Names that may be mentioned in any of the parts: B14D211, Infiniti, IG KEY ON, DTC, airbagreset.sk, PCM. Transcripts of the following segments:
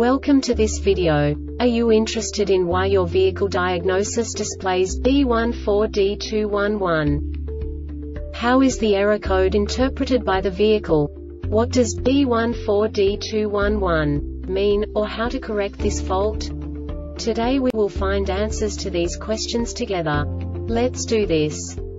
Welcome to this video. Are you interested in why your vehicle diagnosis displays B14D211? How is the error code interpreted by the vehicle? What does B14D211 mean, or how to correct this fault? Today we will find answers to these questions together. Let's do this.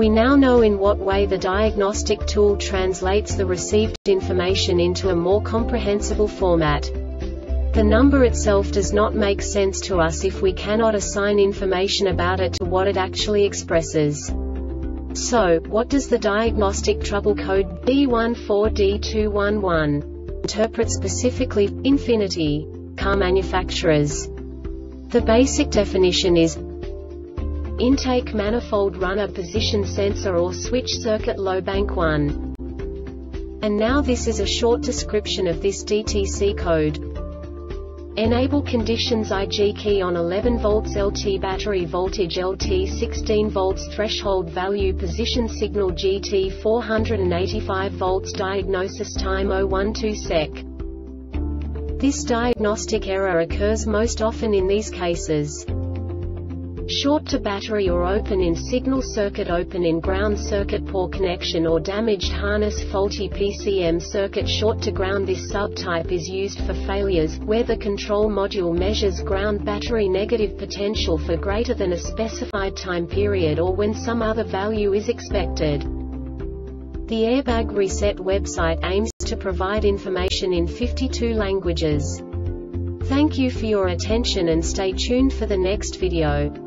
We now know in what way the diagnostic tool translates the received information into a more comprehensible format. The number itself does not make sense to us if we cannot assign information about it to what it actually expresses. So, what does the diagnostic trouble code B14D211 interpret specifically? Infiniti, car manufacturers? The basic definition is intake manifold runner position sensor or switch circuit low bank 1. And now this is a short description of this DTC code. Enable conditions IG key on 11 volts LT battery voltage LT 16 volts threshold value position signal GT 485 volts diagnosis time 012 sec. This diagnostic error occurs most often in these cases: short to battery or open in signal circuit, open in ground circuit, poor connection or damaged harness, faulty PCM circuit, short to ground. This subtype is used for failures where the control module measures ground battery negative potential for greater than a specified time period or when some other value is expected. The Airbag Reset website aims to provide information in 52 languages. Thank you for your attention and stay tuned for the next video.